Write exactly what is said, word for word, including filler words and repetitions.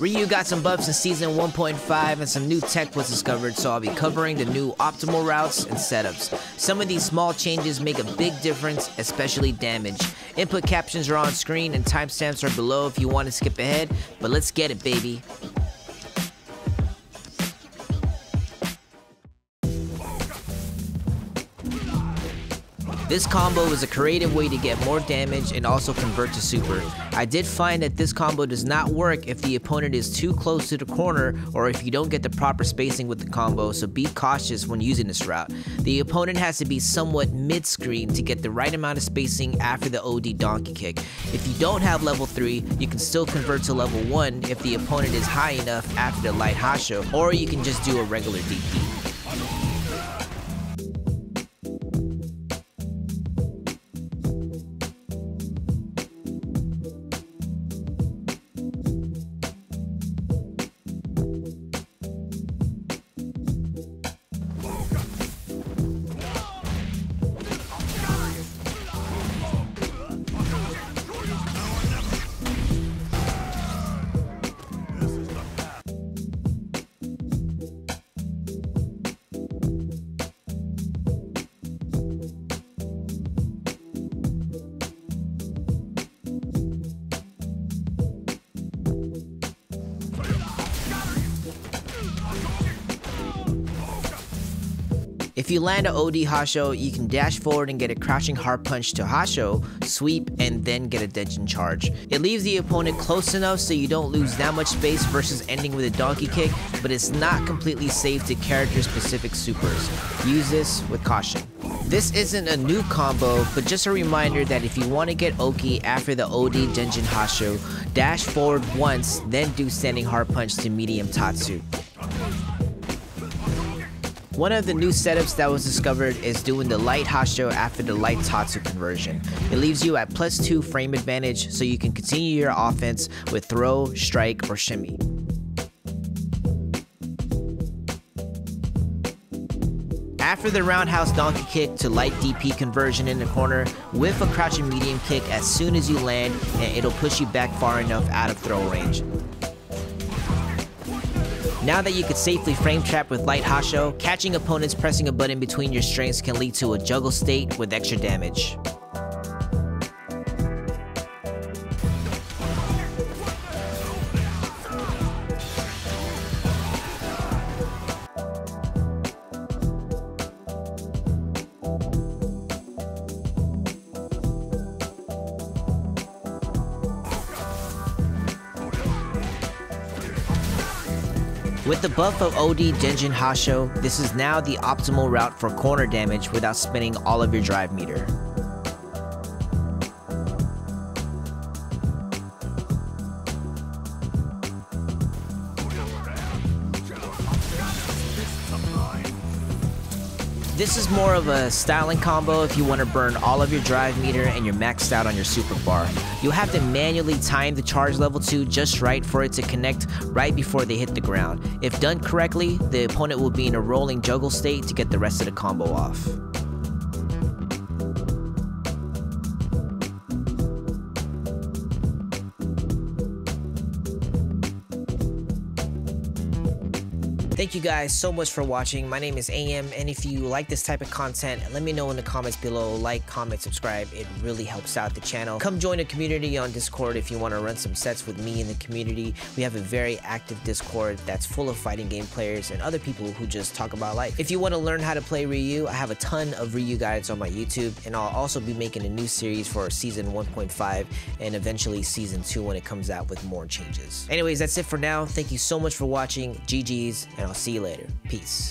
Ryu got some buffs in season one point five and some new tech was discovered, so I'll be covering the new optimal routes and setups. Some of these small changes make a big difference, especially damage. Input captions are on screen and timestamps are below if you want to skip ahead, but let's get it, baby. This combo is a creative way to get more damage and also convert to super. I did find that this combo does not work if the opponent is too close to the corner or if you don't get the proper spacing with the combo, so be cautious when using this route. The opponent has to be somewhat mid-screen to get the right amount of spacing after the O D donkey kick. If you don't have level three, you can still convert to level one if the opponent is high enough after the light Hasho, or you can just do a regular D P. If you land an O D Hasho, you can dash forward and get a crouching hard punch to Hasho, sweep, and then get a Denjin charge. It leaves the opponent close enough so you don't lose that much space versus ending with a donkey kick, but it's not completely safe to character specific supers. Use this with caution. This isn't a new combo, but just a reminder that if you want to get Oki after the O D Denjin Hasho, dash forward once, then do standing hard punch to medium Tatsu. One of the new setups that was discovered is doing the light Hasho after the light Tatsu conversion. It leaves you at plus two frame advantage so you can continue your offense with throw, strike, or shimmy. After the roundhouse donkey kick to light D P conversion in the corner, whiff a crouching medium kick as soon as you land and it'll push you back far enough out of throw range. Now that you can safely frame trap with light Hasho, catching opponents pressing a button between your strings can lead to a juggle state with extra damage. With the buff of O D Denjin Hasho, this is now the optimal route for corner damage without spinning all of your drive meter. This is more of a styling combo if you want to burn all of your drive meter and you're maxed out on your super bar. You'll have to manually time the charge level two just right for it to connect right before they hit the ground. If done correctly, the opponent will be in a rolling juggle state to get the rest of the combo off. Thank you guys so much for watching. My name is A M, and if you like this type of content, let me know in the comments below. Like, comment, subscribe. It really helps out the channel. Come join the community on Discord if you want to run some sets with me in the community. We have a very active Discord that's full of fighting game players and other people who just talk about life. If you want to learn how to play Ryu, I have a ton of Ryu guides on my YouTube, and I'll also be making a new series for season one point five and eventually season two when it comes out with more changes. Anyways, that's it for now. Thank you so much for watching. G G's, and I'll see you later. Peace.